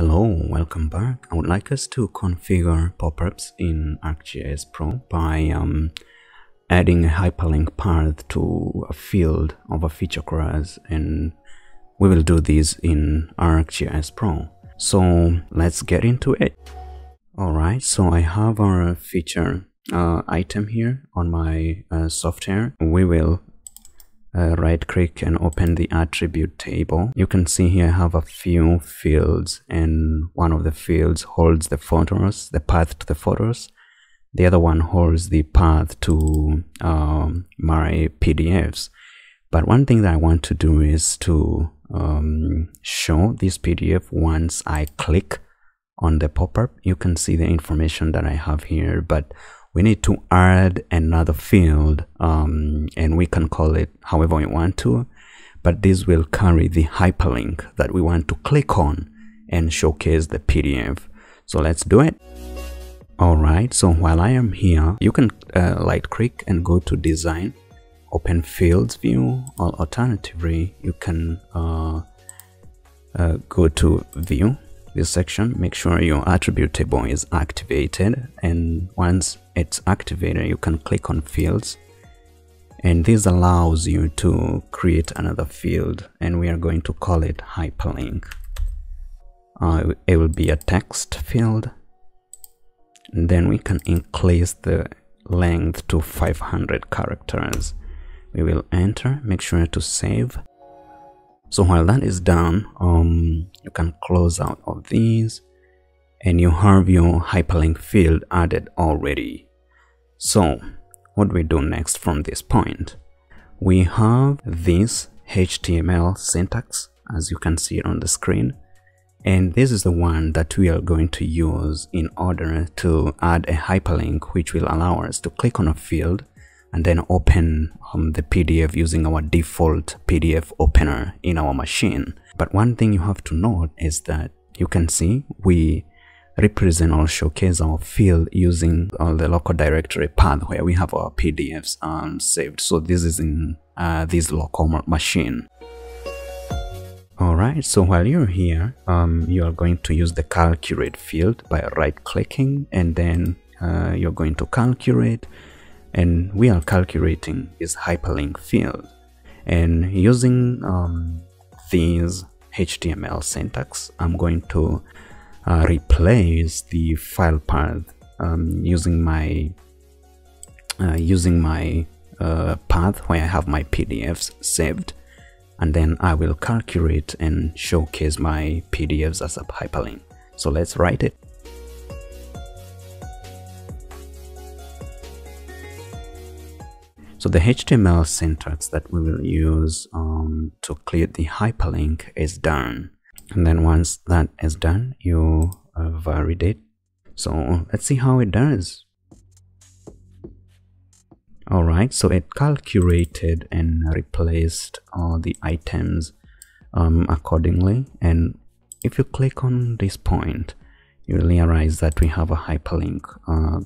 Hello, welcome back. I would like us to configure pop-ups in ArcGIS Pro by adding a hyperlink path to a field of a feature class, and we will do this in ArcGIS Pro. So let's get into it. Alright, so I have our feature item here on my software. We will right click and open the attribute table. You can see here I have a few fields, and one of the fields holds the photos, the path to the photos. The other one holds the path to my PDFs. But one thing that I want to do is to show this PDF once I click on the pop-up. You can see the information that I have here, but we need to add another field, and we can call it however we want to, but this will carry the hyperlink that we want to click on and showcase the PDF. So let's do it. Alright, so while I am here, you can right click and go to design, open fields view, or alternatively you can go to view. This section, make sure your attribute table is activated, and once it's activated you can click on fields, and this allows you to create another field, and we are going to call it hyperlink. It will be a text field, and then we can increase the length to 500 characters. We will enter, make sure to save. So while that is done, you can close out of these, and you have your hyperlink field added already. So what do we do next from this point? We have this HTML syntax, as you can see on the screen, and this is the one that we are going to use in order to add a hyperlink, which will allow us to click on a field and then open the PDF using our default PDF opener in our machine. But one thing you have to note is that you can see we represent or showcase our field using the local directory path where we have our PDFs saved. So this is in this local machine. Alright, so while you're here, you are going to use the calculate field by right clicking, and then you're going to calculate, and we are calculating this hyperlink field, and using these HTML syntax I'm going to replace the file path using my path where I have my PDFs saved, and then I will calculate and showcase my PDFs as a hyperlink. So let's write it. So the HTML syntax that we will use to create the hyperlink is done. And then once that is done, you validate. So let's see how it does. Alright, so it calculated and replaced all the items accordingly. And if you click on this point, you realize that we have a hyperlink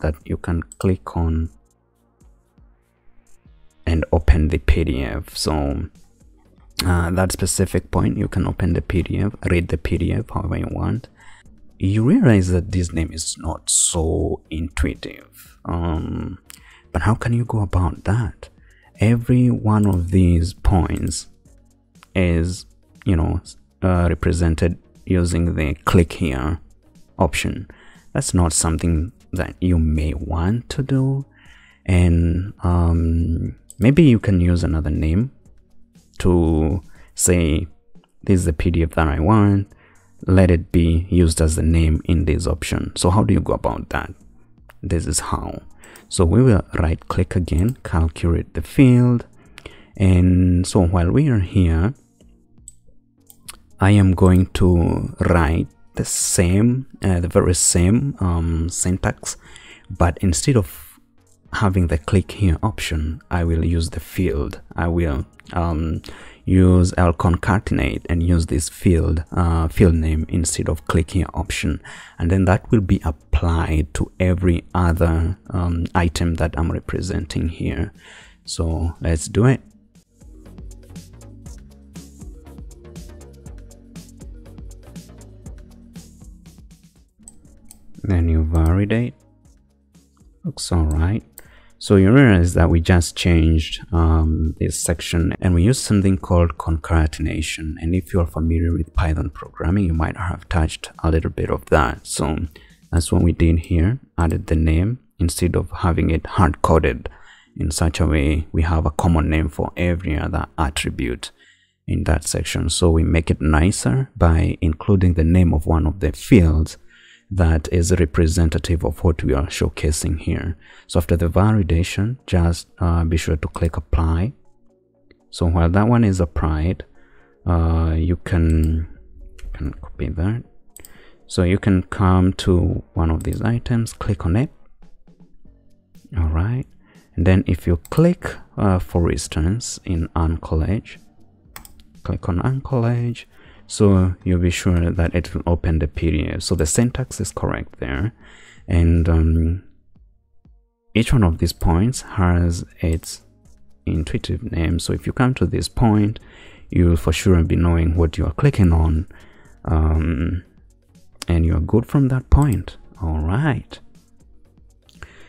that you can click on and open the PDF. So that specific point, you can open the PDF, read the PDF however you want. You realize that this name is not so intuitive, but how can you go about that? Every one of these points is, you know, represented using the click here option. That's not something that you may want to do, and maybe you can use another name to say this is the PDF that I want. Let it be used as the name in this option. So how do you go about that? This is how. So we will right click again, calculate the field. And so while we are here, I am going to write the same, the very same syntax, but instead of having the click here option, I will use the field. I will I'll concatenate and use this field name instead of click here option, and then that will be applied to every other item that I'm representing here. So let's do it. then you validate. Looks all right. So you realize that we just changed this section and we used something called concatenation. And if you're familiar with Python programming, you might have touched a little bit of that. So that's what we did here, added the name instead of having it hard coded in such a way we have a common name for every other attribute in that section. So we make it nicer by including the name of one of the fields that is representative of what we are showcasing here. So after the validation, just be sure to click apply. So while that one is applied, you can copy that. So you can come to one of these items, click on it. All right. And then if you click, for instance, in Anchorage, click on Anchorage. So you'll be sure that it will open the PDF. So the syntax is correct there. And each one of these points has its intuitive name. So if you come to this point, you'll for sure be knowing what you are clicking on. And you're good from that point. All right.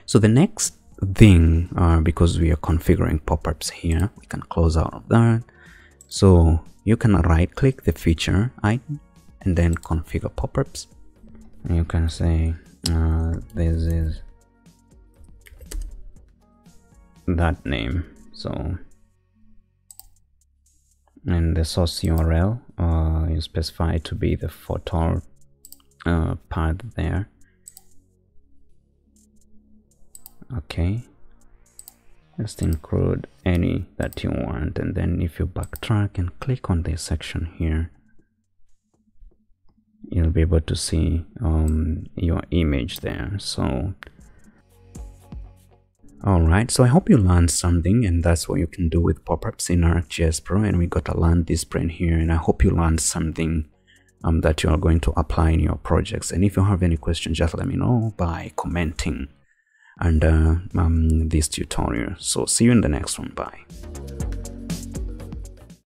So the next thing, because we are configuring pop-ups here, we can close out of that. So you can right click the feature icon and then configure pop-ups. You can say this is that name, so, and the source URL you specify to be the photo part there. Okay, just include any that you want, and then if you backtrack and click on this section here, you'll be able to see your image there. So all right, so I hope you learned something, and that's what you can do with pop-ups in ArcGIS Pro. And we got a learn this print here, and I hope you learned something that you are going to apply in your projects. And if you have any questions, just let me know by commenting under this tutorial. So see you in the next one. Bye.